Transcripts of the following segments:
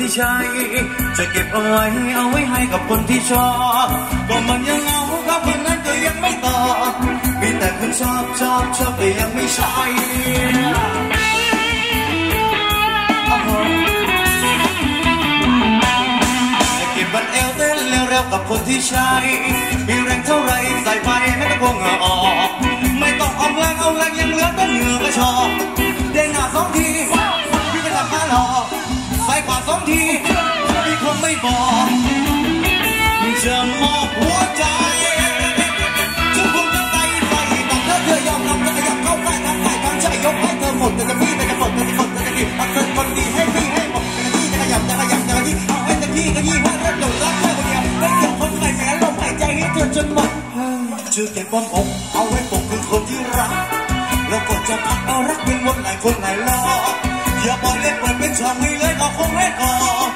ที่ใช้จะเก็บเอาไว้ให้กับคนที่ชอบก็มันยังเหงาครับคนนั้นก็ยังไม่ตอบมีแต่คนชอบแต่ยังไม่ใช่จะเก็บบันเอวเต้นเร็วๆกับคนที่ใช้มีแรงเท่าไรใส่ไปให้กระพงเหงื่อออกไม่ต้องอมแรงยังเหลือแต่เหงื่อก็ชอบเด้งหน้าสองทีพี่จะทำมาหลอกใส่ขวาสองทีพี่คงไม่บอกจะมอบหัวใจทุกคนจะไปใส่แต่ถ้าเธอยอมรับจะยับเข้าใกล้ทำใส่ทำใจยกให้เธอหมดแต่จะพี่แต่จะหมดแต่จะหมดแต่จะกินอันเป็นคนดีให้พี่ให้หมดแต่ที่จะขยับแต่ที่เอาให้แต่ที่ก็ยี่ห้อรถยนต์รักเธอคนเดียวไม่เกี่ยวคนใส่แสนลมหายใจให้เธอจนหมดเจอแก่ความอกเอาไว้ปกคือคนที่รักแล้วก็จะพักเอารักเป็นวนหลายคนหลายรอบอย่าปล่อยเล่นเปิดเป็นช่องให้เลยเอาคงให้ออก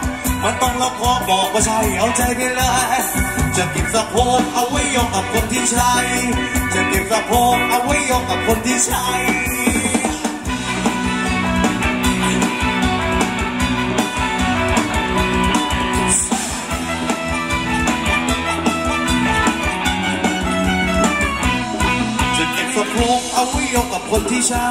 มันต้องเราพอบอกว่าใช่เอาใจไปเลยจะเก็บสะโพกเอาไว้ยกกับคนที่ใช่จะเก็บสะโพกเอาไว้ยกกับคนที่ใช่จะเก็บสะโพกเอาไว้ยกกับคนที่ใช่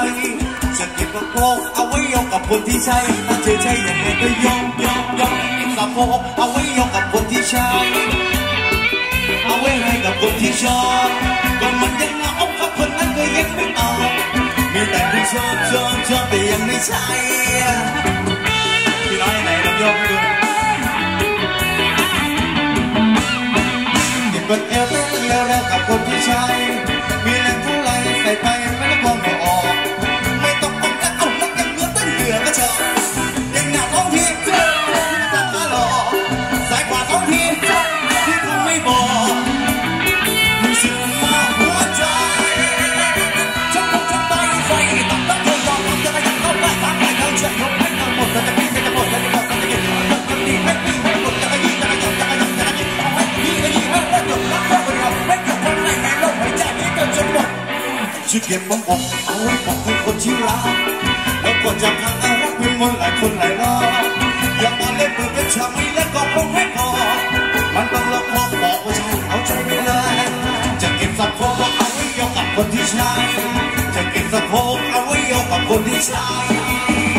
จะเก็บสะโพกเอาไว้ยกกับคนที่ใช่ถ้าเธอใช่อย่างไรก็ยกเก็บสะโพกเอาไว้ยกกับคนที่ใช่เอาไว้ให้กับคนที่ชอบก็มันยังเหงากับคนนั้นก็ยังไม่ตอบมีแต่คนชอบแต่ยังไม่ใช่พี่น้อยไหนลองยกให้ดูเก็บกดเอวเต้นแล้วกับคนที่ใช่มีแรงเท่าไรใส่ไปไม่ได้ความก็ออกไม่ต้องอมและอมรักกันเมื่อตั้งเหลือก็ชอบยังหนักท้องทีตัดขาหลอกสายขวาท้องทีที่คงไม่บอกจะเก็บความอกเอาไว้บอกคือคนที่รักแล้วก็จะพักเอารักเป็นวนหลายคนหลายรอบอย่ามาเล่นเปิดเป็นชาไม่เล่นก็คงให้พอมันต้องเราพอบอกว่าใช่เอาใจไม่เลยจะเก็บสะโพกเอาไว้ยกกับคนที่ใช่จะเก็บสะโพกเอาไว้ยกกับคนที่ใช่จ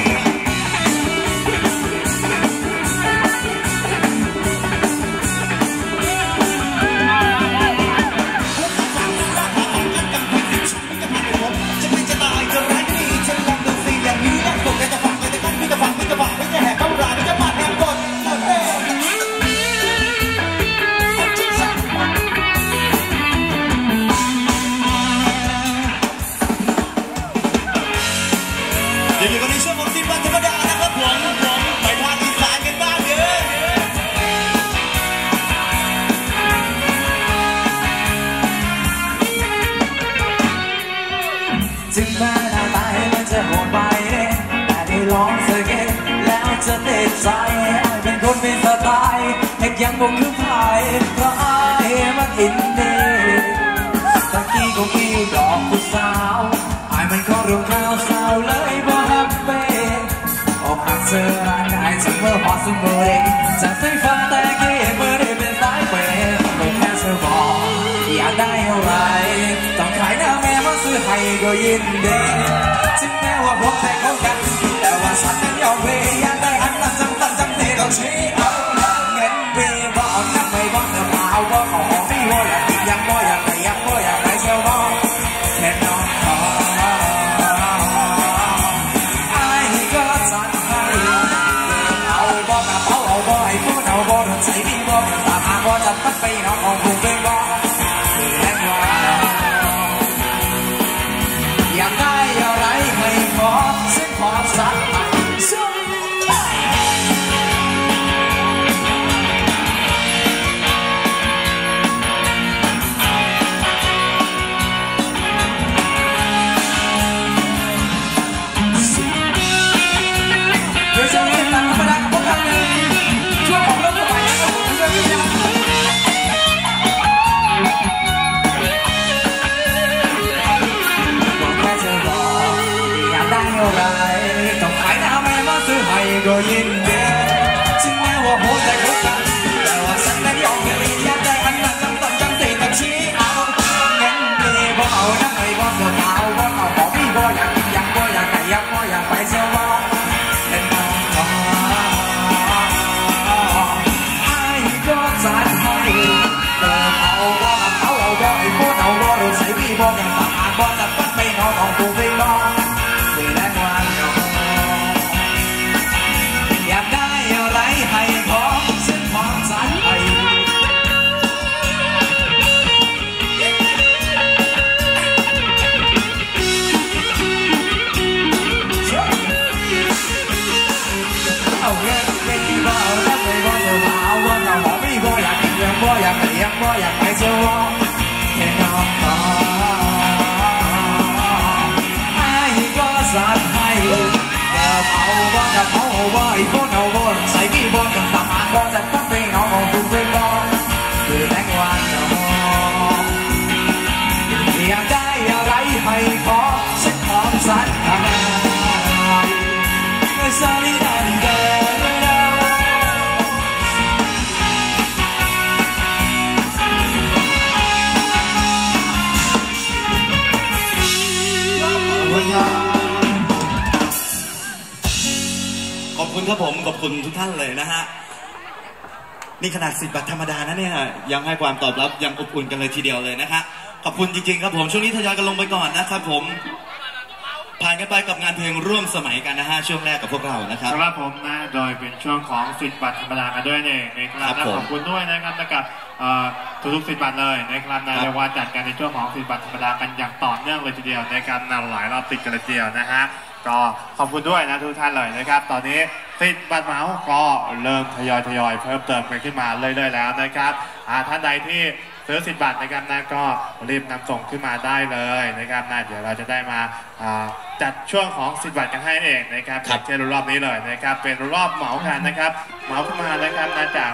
ะติดใจไอ้เป็นคนเป็นสไตล์เด็กยังคงคือไผ่เพราะไอ้มันอินดี้ตะกี้ก็มีดอกผู้สาวไอ้มันก็รู้ข่าวสาวเลยบ่ฮับเบ้ออกหักเจอร้านไอ้ฉันเมื่อพอสมบูรณ์จะซื้อฟ้าแต่กี้เมื่อได้เป็นสายเปย์ไม่แค่เธอบอกอยากได้อะไรต้องขายหน้าแม่มาซื้อให้ก็ยินดีถึงแม้ว่าพวกแต่เขากันแต่ว่าฉันนั้นยอมเว้ยเงินปีบอลนักไม่บอลเดือบเอาบอลของพี่ว่าอยากกินยังบ่อยากไหนยังบ่อยากไหนเชียวบอลแค่น้องไอ้ก็สั่นไห้เอาบอลกับเอาบอลให้พูดเอาบอลโดนใส่พี่บอลตามหาบอลจับตัดไปน้องของผมเป็นบอลแรงว่าอยากได้อะไรไม่ขอซึ่งขอสั่นช่วยบอกเรื่องอะไร ครับผมขอบคุณทุกท่านเลยนะฮะนี่ขนาด10บาทธรรมดานะเนี่ยยังให้ความตอบรับยังอบอุ่นกันเลยทีเดียวเลยนะฮะขอบคุณจริงๆครับผมช่วงนี้ทยอยกันลงไปก่อนนะครับผมผ่านกันไปกับงานเพลงร่วมสมัยกันนะฮะช่วงแรกกับพวกเรานะครับครับผมนะโดยเป็นช่วงของ10บาทธรรมดากันด้วยเนี่ยนะครับขอบคุณด้วยนะครับกับทุกๆ10บาทเลยนะครับในรายวันจัดการในช่วงของ10บาทธรรมดากันอย่างต่อเนื่องเลยทีเดียวในการนำหลายรอบติดกันเลยทีเดียวนะฮะก็ขอบคุณด้วยนะทุกท่านเลยนะครับตอนนี้ติดบัตรเหมาก็เริ่มทยอยเพิ่มเติมกันขึ้นมาเรื่อยๆแล้วนะครับท่านใดที่ซื้อสิบบาทนะครับนะก็รีบนำส่งขึ้นมาได้เลยนะครับนะเดี๋ยวเราจะได้มาจัดช่วงของสิบบาทกันให้เองนะครับเช่นรอบนี้เลยนะครับเป็นรอบเหมากันนะครับเหมาขึ้นมานะครับนะจาก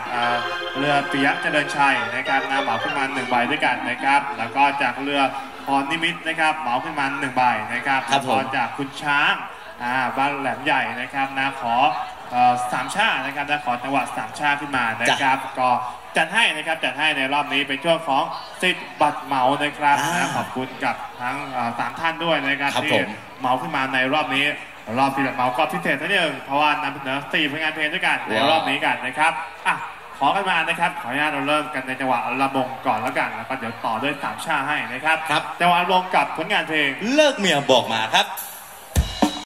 เรือปิยะเจริญชัยนะครับนะเหมาขึ้นมา1ใบด้วยกันนะครับแล้วก็จากเรือพรนิมิตนะครับเหมาขึ้นมา1ใบนะครับแล้วก็จากคุณช้างบ้านแหลมใหญ่นะครับนะขอสามชานะครับนะขอจังหวัดสามชาขึ้นมานะครับก็จัดให้นะครับจัดให้ในรอบนี้เป็นช่วงของสิทธิ์บัตรเหมานะครับนะขอบคุณกับทั้ง3ท่านด้วยนะครับที่เหมาขึ้นมาในรอบนี้รอบสิทธิ์บัตรเหมาก็พิเศษนิดนึงเพราะว่านำเสนอ4ผลงานเพลงด้วยกันในรอบนี้กันนะครับขอกันมานะครับขออนุญาตเราเริ่มกันในจังหวะระบงก่อนแล้วกันแล้วก็เดี๋ยวต่อด้วยสามชาให้นะครับจังหวะระบงกับผลงานเพลงเลิกเมียบอกมาครับ